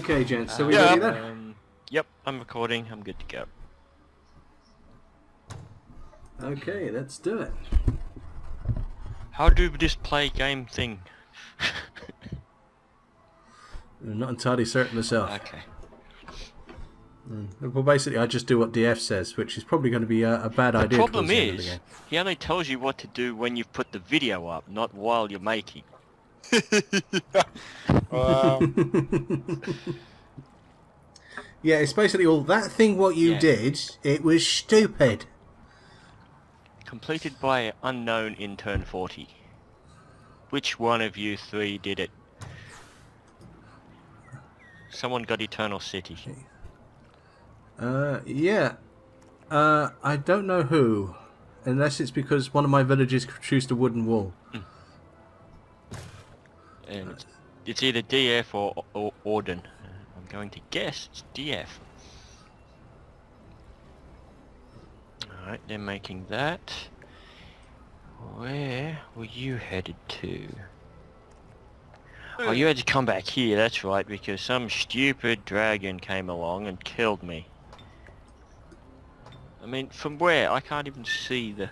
Okay, gents, so we ready then? Yep, I'm recording, I'm good to go. Okay, let's do it. How do this play game thing? I'm not entirely certain myself. Okay. Well, basically, I just do what DF says, which is probably going to be a bad idea. Problem is, the he only tells you what to do when you've put the video up, not while you're making. Yeah, it's basically all that thing what you did, it was stupid. Completed by unknown intern 40. Which one of you three did it? Someone got Eternal City. I don't know who, unless it's because one of my villagers produced a wooden wall. And it's either DF or Orden. I'm going to guess it's DF. Alright, they're making that. Where were you headed to? Oh, you had to come back here, that's right, because some stupid dragon came along and killed me. I mean, from where? I can't even see the...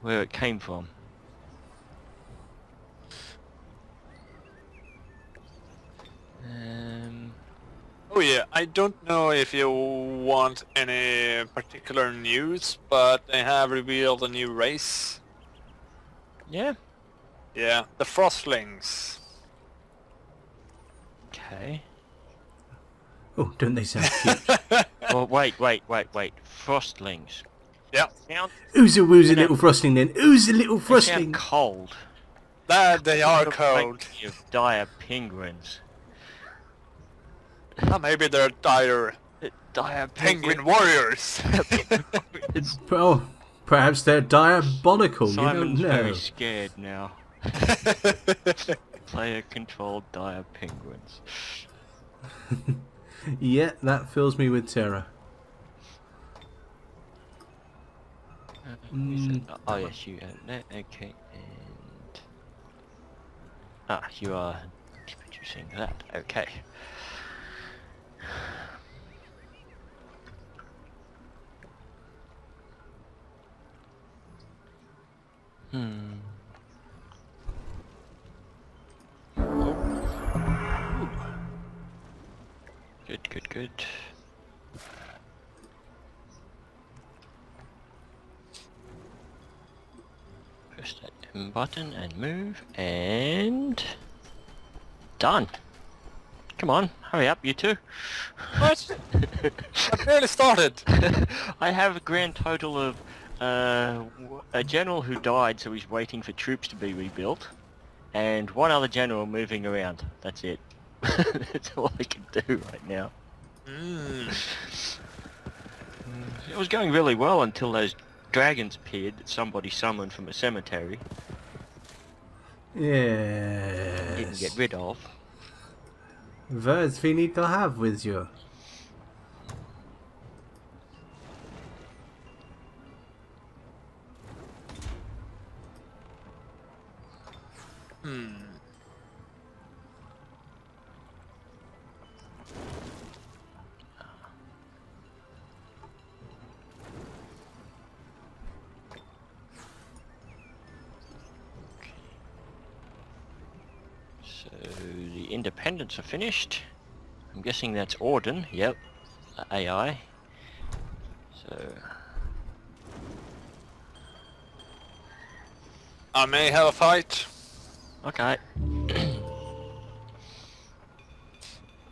where it came from. Oh yeah, I don't know if you want any particular news, but they have revealed a new race. Yeah? Yeah, the Frostlings. Okay. Oh, don't they sound cute? Well, wait. Frostlings. Yeah. Who's a woozy little frostling then? Who's a little frostling? They sound cold. They are cold. You dire penguins. Well, maybe they're dire penguin warriors. Well, perhaps they're diabolical. Simon's you don't know. Very scared now. Player-controlled dire penguins. Yeah, that fills me with terror. Oh yes, you are there. Okay, and you are producing that. Okay. Good. Press that button and move, and... done! Come on, hurry up, you two! What? I barely started! I have a grand total of a general who died, so he's waiting for troops to be rebuilt, and one other general moving around. That's it. That's all I can do right now. It was going really well until those dragons appeared that somebody summoned from a cemetery. Yeah. Didn't get rid of. Words we need to have with you. Independents are finished. I'm guessing that's Orden. Yep, AI. So I may have a fight. Okay.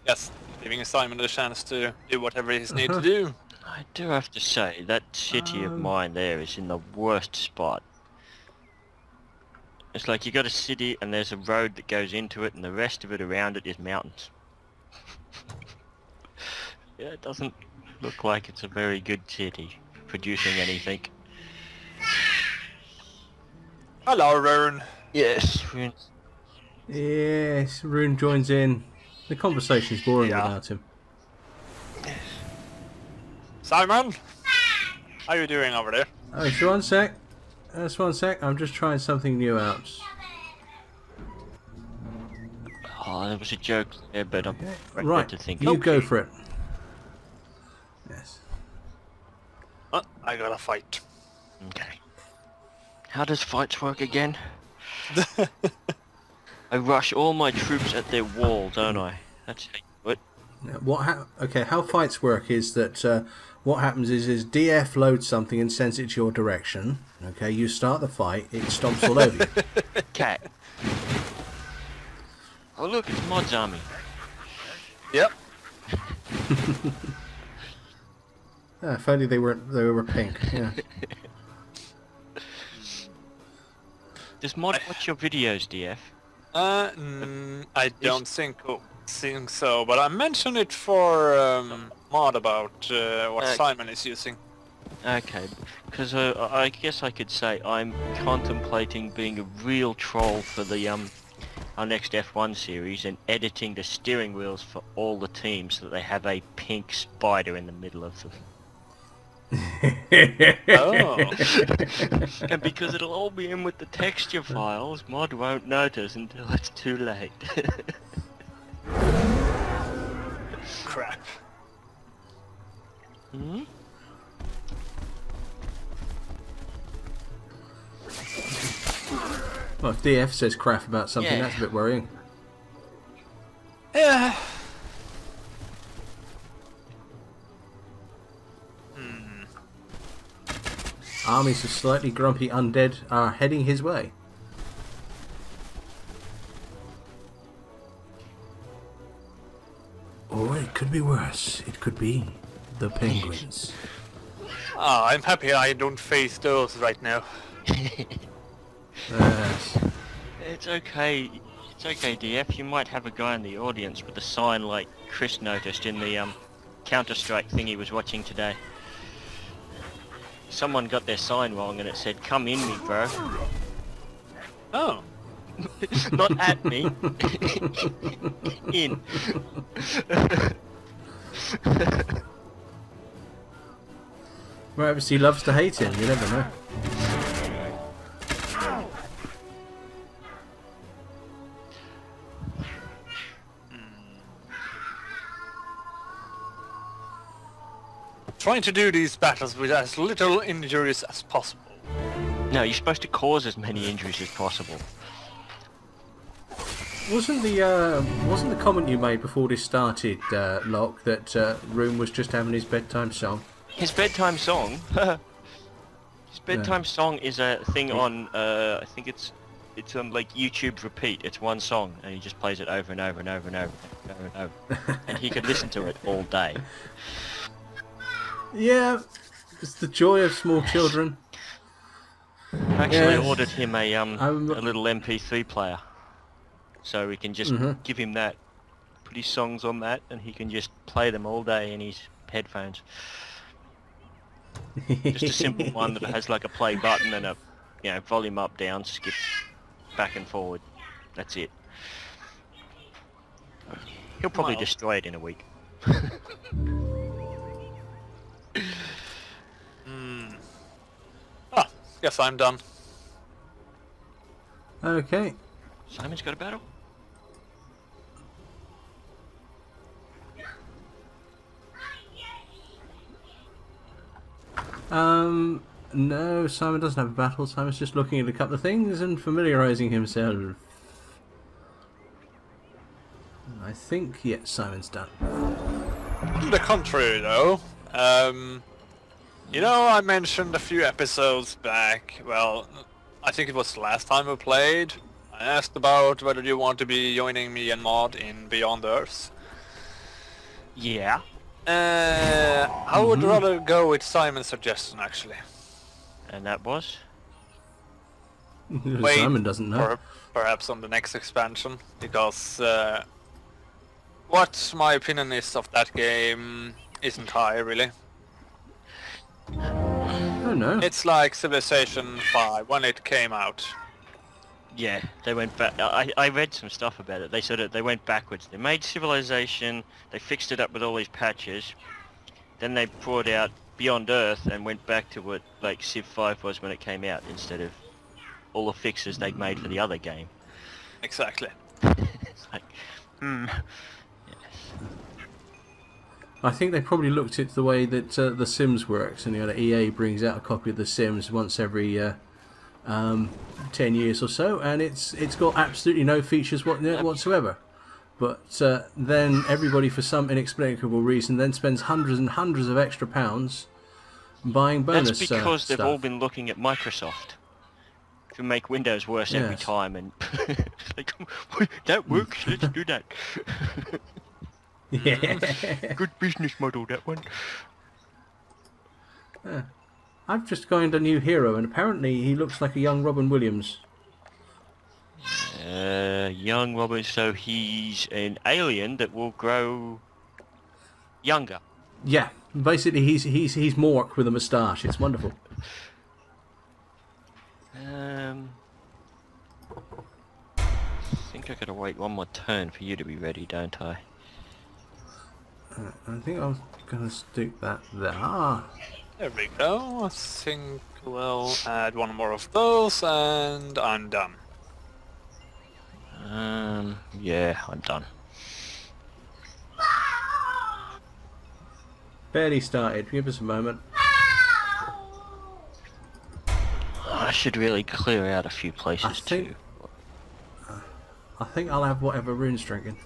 Yes, giving Simon a chance to do whatever he's need to do. I do have to say that city of mine there is in the worst spot. It's like you got a city and there's a road that goes into it and the rest of it around it is mountains. Yeah, it doesn't look like it's a very good city producing anything. Hello, Rune. Yes, Rune. Yes, Rune joins in. The conversation's boring without him. Simon, how are you doing over there? Oh, sure, one sec. Just one sec, I'm just trying something new out. Oh, Well, there was a joke there, but I'm right to think. You go for it. Yes. Oh, I gotta fight. Okay. How does fights work again? I rush all my troops at their wall, don't I? That's how you do it. Yeah, how fights work is that what happens is DF loads something and sends it your direction. Okay, you start the fight, it stomps all over you. Cat. Oh look, it's Mod's army. Yep. Ah, if only they were pink. Yeah. Does Mod watch your videos, DF? I don't think so, but I mentioned it for Mod about what Simon is using. Okay, because I guess I could say I'm contemplating being a real troll for the our next F1 series and editing the steering wheels for all the teams so that they have a pink spider in the middle of them. Oh. And because it'll all be in with the texture files, Mod won't notice until it's too late. Crap. Hmm? Well, if DF says crap about something, that's a bit worrying. Yeah. Armies of slightly grumpy undead are heading his way. Or it could be worse. It could be the penguins. Ah, I'm happy I don't face those right now. It's okay. It's okay, DF. You might have a guy in the audience with a sign like Chris noticed in the Counter-Strike thing he was watching today. Someone got their sign wrong and it said, "Come in me, bro." Oh. Not at me. In. Well, obviously he loves to hate him, you never know. Trying to do these battles with as little injuries as possible. No, you're supposed to cause as many injuries as possible. Wasn't the comment you made before this started, Locke, that Rune was just having his bedtime song? His bedtime song? His bedtime song is a thing on I think it's on like YouTube repeat. It's one song and he just plays it over and over and over and over and over and over. And he could listen to it all day. Yeah, it's the joy of small children. I actually ordered him a little MP3 player, so we can just give him that, put his songs on that, and he can just play them all day in his headphones. Just a simple one that has like a play button and a, you know, volume up, down, skip, back and forward. That's it. He'll probably destroy it in a week. Yes, I'm done. Okay. Simon's got a battle. No, Simon doesn't have a battle. Simon's just looking at a couple of things and familiarising himself. I think, yes, Simon's done. On the contrary, though, you know, I mentioned a few episodes back, well, I think it was the last time we played, I asked about whether you want to be joining me and Mod in Beyond Earth. Yeah. I would rather go with Simon's suggestion, actually. And that was? Wait, Simon doesn't know. Perhaps on the next expansion, because what my opinion is of that game isn't high, really. Oh no. It's like Civilization V when it came out. Yeah, they went back. I read some stuff about it. They sort of, they went backwards. They made Civilization, they fixed it up with all these patches, then they brought out Beyond Earth and went back to what like Civ 5 was when it came out instead of all the fixes they'd made for the other game. Exactly. It's like, Yes. I think they probably looked at the way that The Sims works, and you know, EA brings out a copy of The Sims once every 10 years or so, and it's got absolutely no features whatsoever. But then everybody, for some inexplicable reason, then spends hundreds and hundreds of extra pounds buying bonus stuff. That's because they've all been looking at Microsoft to make Windows worse every time, and like, that works, let's do that. Yeah. Good business model, that one. I've just coined a new hero, and apparently he looks like a young Robin Williams. Young Robin, so he's an alien that will grow younger. Yeah, basically he's Mork with a moustache. It's wonderful. I think I gotta wait one more turn for you to be ready, don't I? I think I'm gonna stick that there. There we go. I think we'll add one more of those, and I'm done. Yeah, I'm done. Barely started. Give us a moment. I should really clear out a few places too. I think I'll have whatever Rune's drinking.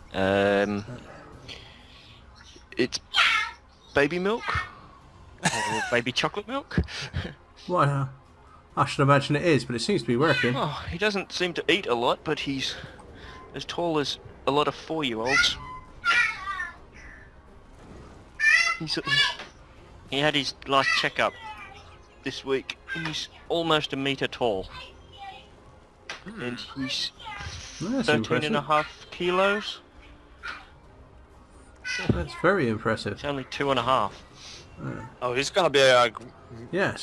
It's baby milk, or baby chocolate milk. Well, I should imagine it is, but it seems to be working. Oh, he doesn't seem to eat a lot, but he's as tall as a lot of 4-year-olds. He had his last checkup this week. He's almost a metre tall, and he's 13.5 kilos. That's very impressive. It's only 2.5. Oh, he's gonna be a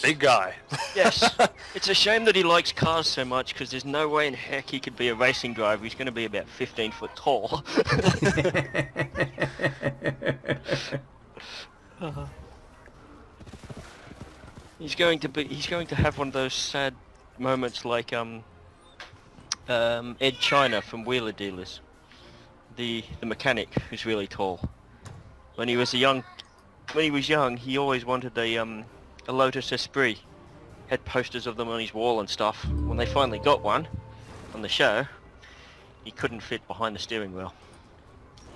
big guy. Yes. It's a shame that he likes cars so much, because there's no way in heck he could be a racing driver. He's gonna be about 15 foot tall. He's going to have one of those sad moments like Ed China from Wheeler Dealers. The mechanic who's really tall. When he was young, he always wanted a Lotus Esprit. Had posters of them on his wall and stuff. When they finally got one on the show, he couldn't fit behind the steering wheel.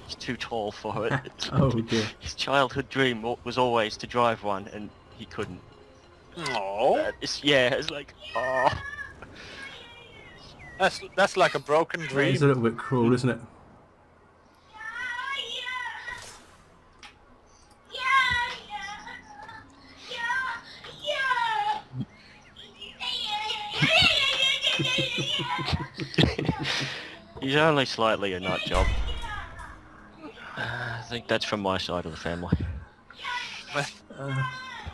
He's too tall for it. Oh dear. His childhood dream was always to drive one, and he couldn't. Oh. Yeah, it's like, oh. That's like a broken dream. It's a little bit cruel, isn't it? He's only slightly a nut job. I think that's from my side of the family.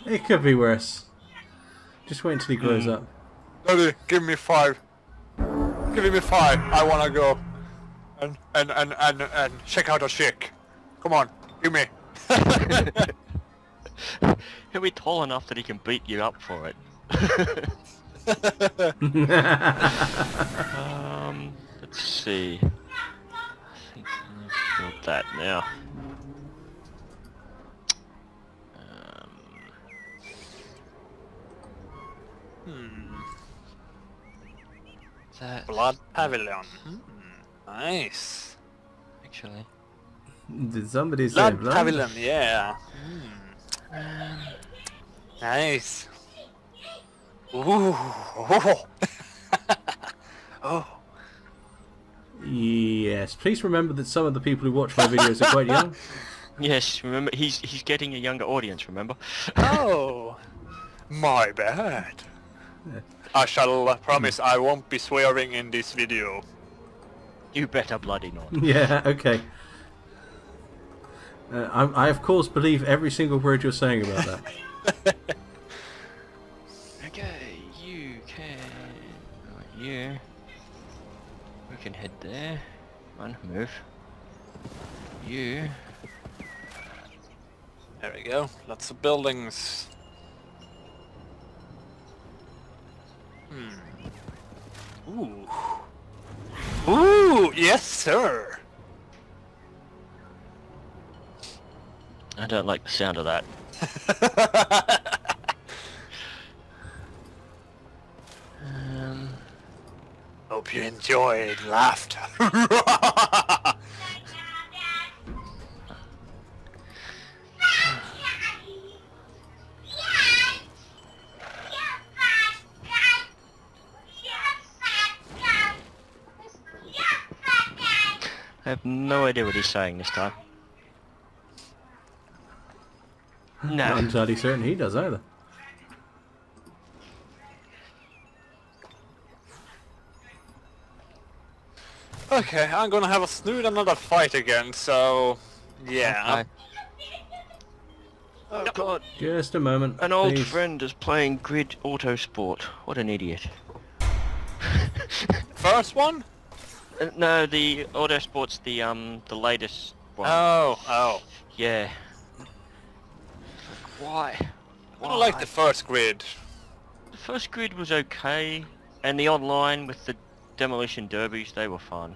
It could be worse. Just wait until he grows up. Daddy, give me 5. Give me 5. I wanna go and check out a chick. Come on, give me. He'll be tall enough that he can beat you up for it. Let's see. I think I've got that now. That Blood Pavilion. Nice. Actually, did somebody say Blood Pavilion? Yeah. Nice. Ooh. Oh. Oh. Yes, please remember that some of the people who watch my videos are quite young. Yes, remember, he's getting a younger audience, remember? Oh. My bad. Yeah. I shall promise I won't be swearing in this video. You better bloody not. Yeah, okay. I of course believe every single word you're saying about that. Yeah, we can head there. Come on, move. You. There we go. Lots of buildings. Ooh. Ooh, yes, sir. I don't like the sound of that. Hope you enjoyed laughter. I have no idea what he's saying this time. No. Not entirely certain he does either. Okay, I'm gonna have a snoot another fight again, so... yeah. Okay. Oh god. Just a moment. An old friend is playing Grid Autosport. What an idiot. First one? No, the Autosport's the latest one. Oh, oh. Yeah. Why? I don't like the first Grid. The first Grid was okay, and the online with the demolition derbies, they were fun.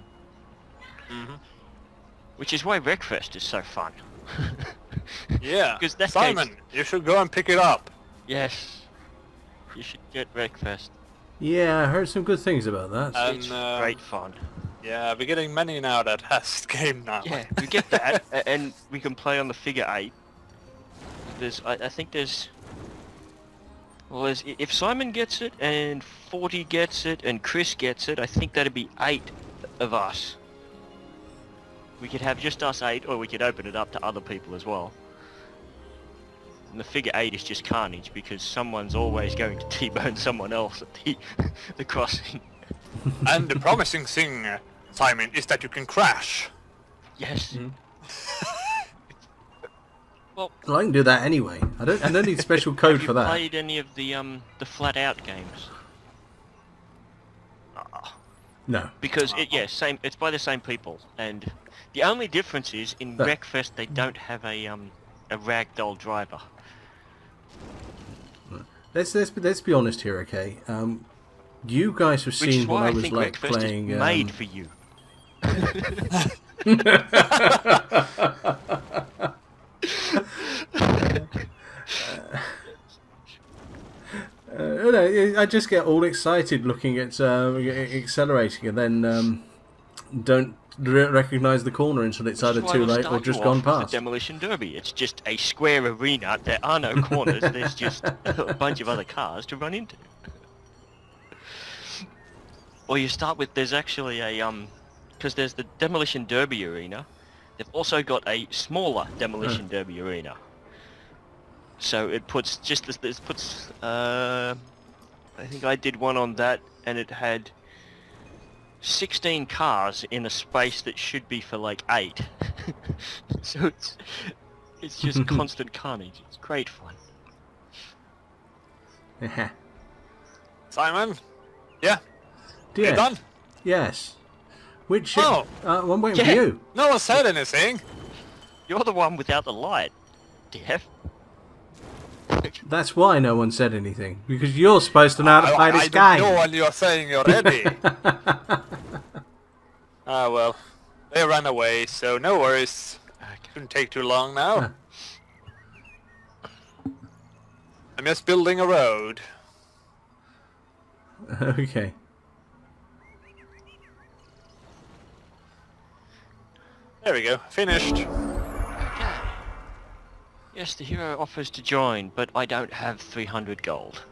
Mm-hmm. Which is why Wreckfest is so fun. Yeah. Simon, you should go and pick it up. Yes. You should get Wreckfest. Yeah, I heard some good things about that. It's great fun. Yeah, we're getting many now that has the game now. Yeah, we get that, and we can play on the figure 8. There's, I think there's... Well, there's, if Simon gets it, and 40 gets it, and Chris gets it, I think that'd be 8 of us. We could have just us 8, or we could open it up to other people as well. And the figure 8 is just carnage, because someone's always going to T-bone someone else at the, the crossing. And the promising thing, Simon, is that you can crash. Yes. Mm. Well, I can do that anyway. I don't need special code for that. Have you played any of the Flat Out games? No. Because it's by the same people, and the only difference is in Wreckfest they don't have a ragdoll driver. Let's be honest here, okay? You guys have seen what I was like playing. Which is made for you. No, I just get all excited looking at accelerating, and then don't recognise the corner until it's either too late or just gone past. The demolition derby. It's just a square arena. There are no corners. There's just a bunch of other cars to run into. Or you start with, there's actually a, because there's the Demolition Derby Arena, they've also got a smaller Demolition Derby Arena. So it puts, I think I did one on that, and it had 16 cars in a space that should be for like 8. So it's just constant carnage. It's great fun. Simon? Yeah? DF. You're done? Yes. Which... Oh! I'm waiting for you. No one said anything. You're the one without the light, DF. That's why no one said anything. Because you're supposed to know how to play this game. I know what you're saying already. Well. They ran away, so no worries. Couldn't take too long now. I'm just building a road. Okay. There we go, finished. Okay. Yes, the hero offers to join, but I don't have 300 gold.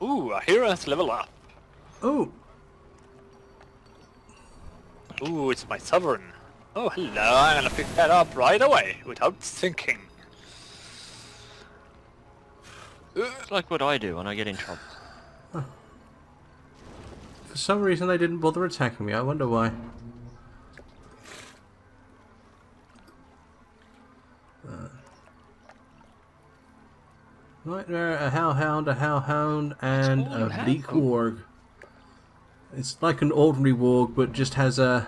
Ooh, a hero has leveled up. Ooh. Ooh, it's my sovereign. Oh, hello, I'm gonna pick that up right away, without thinking. It's like what I do when I get in trouble. Huh. For some reason they didn't bother attacking me, I wonder why. Right there, a hellhound, and a bleak warg. It's like an ordinary warg, but just has a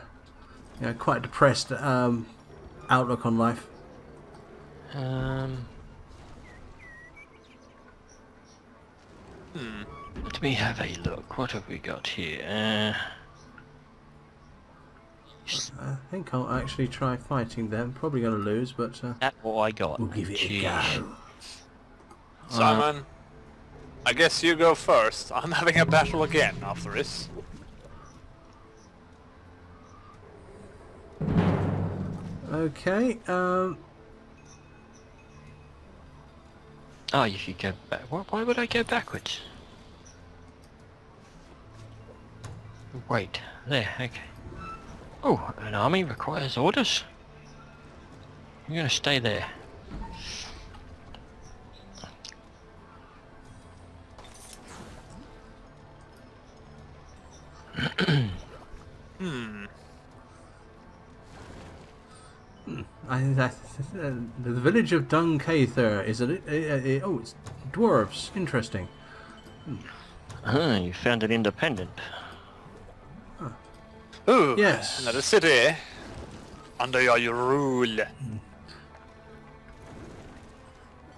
quite depressed outlook on life. Let me have a look. What have we got here? I think I'll actually try fighting them. Probably going to lose, but... that's what I got. We'll give it a go. Simon, I guess you go first. I'm having a battle again after this. Okay, oh, you should go back. Why would I go backwards? Wait, there, okay. Oh, an army requires orders. I'm gonna stay there. The village of Duncather is a oh, it's dwarves. Interesting. Ah, you found it independent. Oh. Ooh, yes. Another city under your rule.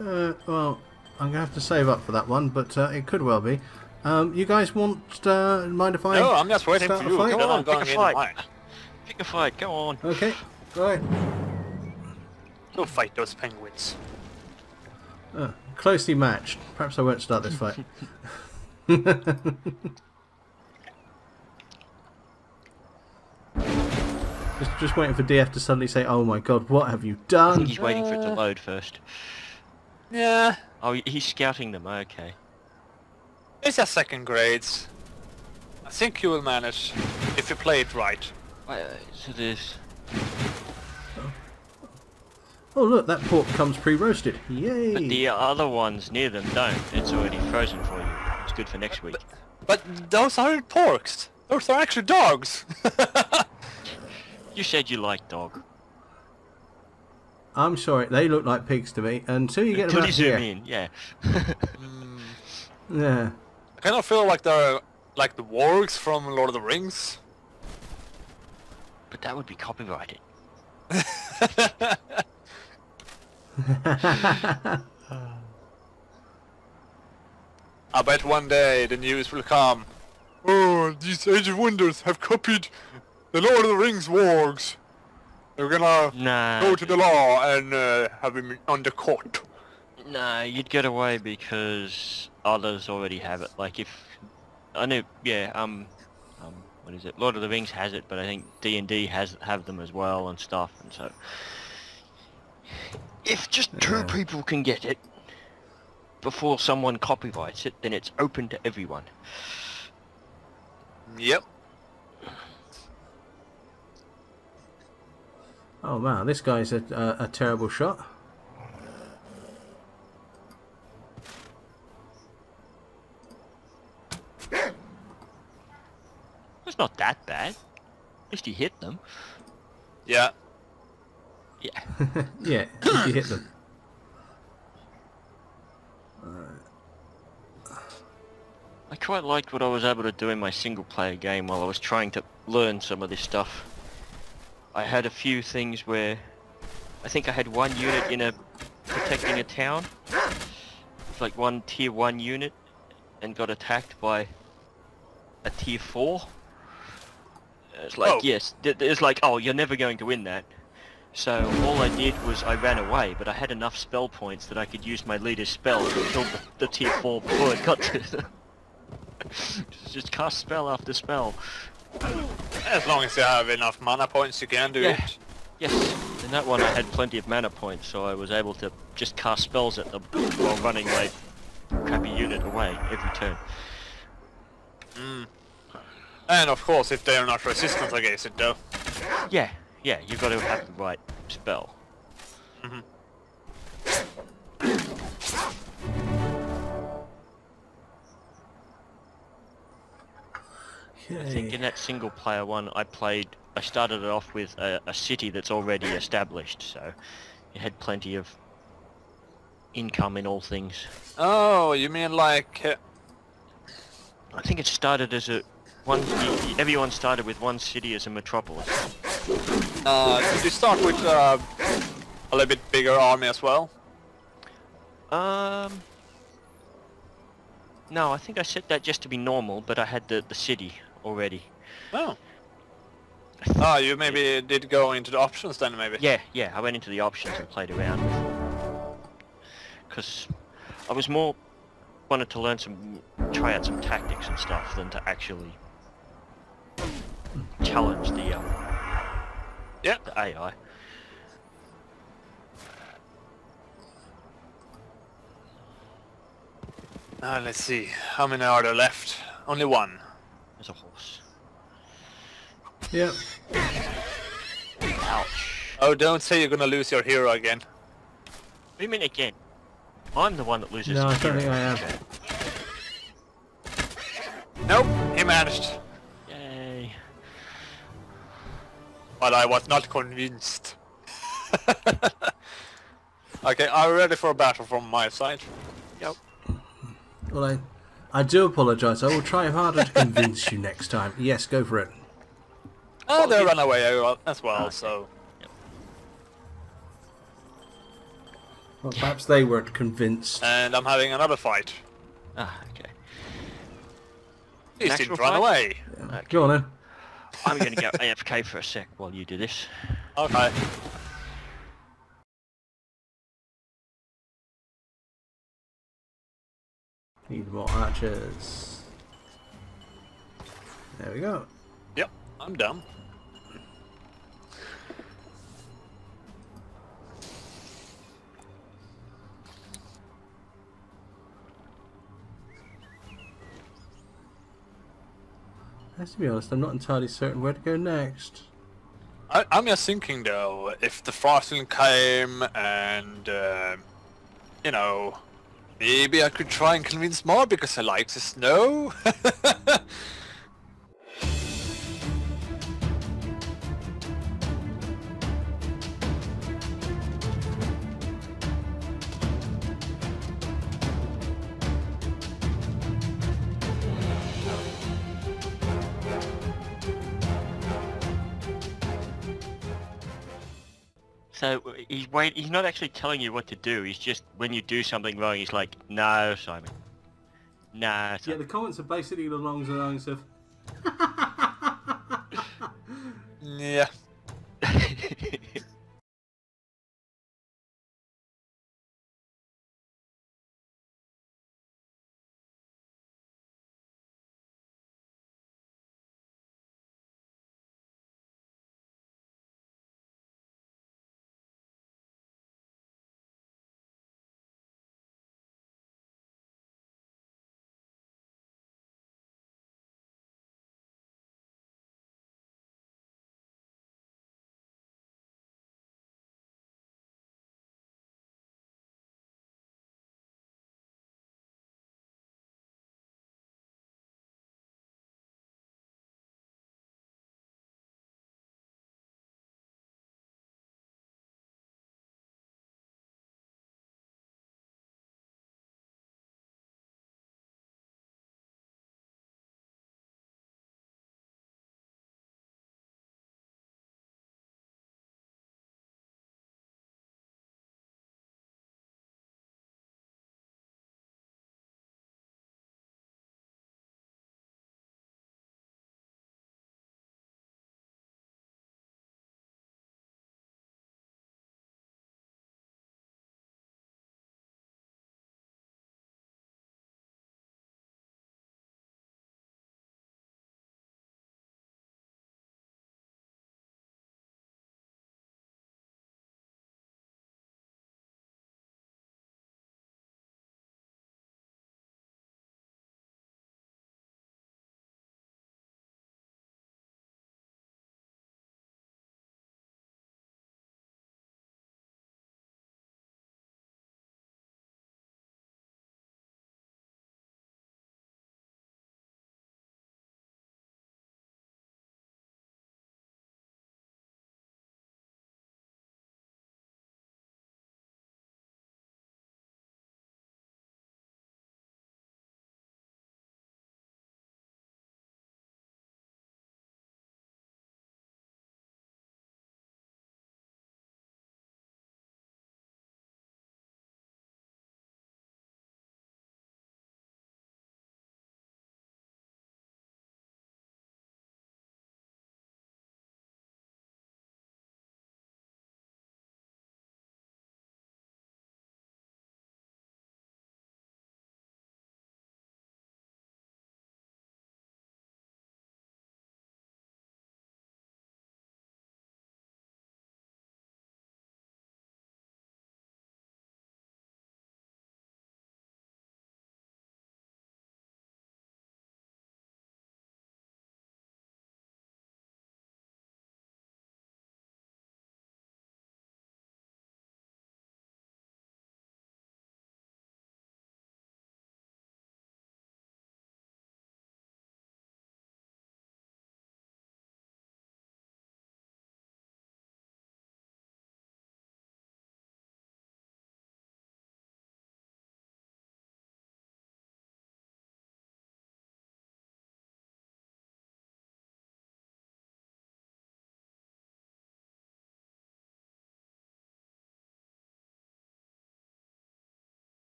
Well, I'm gonna have to save up for that one, but it could well be. You guys want? Mind if I? No, I'm just waiting for you. Go on, pick a fight. Pick a fight. Go on. Okay. Right. Go fight those penguins. Closely matched. Perhaps I won't start this fight. just waiting for DF to suddenly say, "Oh my God, what have you done?" I think he's waiting for it to load first. Yeah. Oh, he's scouting them. Okay. These are second grades. I think you will manage if you play it right. So this. Oh look, that pork comes pre-roasted. Yay! But the other ones near them don't. It's already frozen for you. It's good for next week. But those aren't porks. Those are actually dogs. You said you like dog. I'm sorry, they look like pigs to me. Until you get them out here. Until you zoom in, yeah. Yeah. I kind of feel like they're like the wargs from Lord of the Rings. But that would be copyrighted. I bet one day the news will come. Oh, these Age of Wonders have copied the Lord of the Rings wargs. They're gonna go to the law and have him under court. Nah, you'd get away because others already have it. Like if I know, yeah, what is it? Lord of the Rings has it, but I think D&D have them as well and stuff, and so. If just two people can get it before someone copyrights it, then it's open to everyone. Yep. Oh wow, this guy's a terrible shot. It's not that bad. At least he hit them. Yeah. Yeah. Yeah, you hit them. I quite liked what I was able to do in my single player game while I was trying to learn some of this stuff. I had a few things where I think I had one unit in a protecting a town. It's like one tier 1 unit and got attacked by a tier 4. It's like, yes, it's like, oh, you're never going to win that. So all I did was I ran away, but I had enough spell points that I could use my leader's spell to kill the tier 4 before it got to them. Just cast spell after spell. As long as you have enough mana points, you can do it. Yes, in that one I had plenty of mana points, so I was able to just cast spells at them while running my crappy unit away every turn. Mm. And of course, if they are not resistant against it, though. Yeah. Yeah, you've got to have the right spell. Mm-hmm. I think in that single player one I started it off with a city that's already established, so it had plenty of income in all things. Oh, you mean like... I think it started as a... everyone started with one city as a metropolis. Did you start with a little bit bigger army as well? No, I think I set that just to be normal, but I had the city already. Oh. Oh, you maybe did go into the options then, maybe? Yeah, yeah, I went into the options and played around. Because I was more... wanted to learn some... try out some tactics and stuff than to actually... challenge the AI. Now let's see, how many are there left? Only one. There's a horse. Yep. Ouch. Oh, don't say you're gonna lose your hero again. What do you mean again? I'm the one that loses his hero. No, I don't think I am. Nope, he managed. Yay. But I was not convinced. Okay, are we ready for a battle from my side? Yep. Well, I do apologise. I will try harder to convince you next time. Yes, go for it. Oh, they run away as well, okay. So... Yep. Well, perhaps they weren't convinced. And I'm having another fight. Ah, okay. He didn't run away. Yeah. Okay. Go on then. I'm going to go AFK for a sec while you do this. Okay. Need more archers. There we go. Yep, I'm done. Let's be honest, I'm not entirely certain where to go next. I'm just thinking though, if the Frostling came and, you know, maybe I could try and convince more because I like the snow. So he's not actually telling you what to do. He's just, when you do something wrong, he's like, "No, Simon. No." Simon. Yeah, the comments are basically along the lines of, yeah.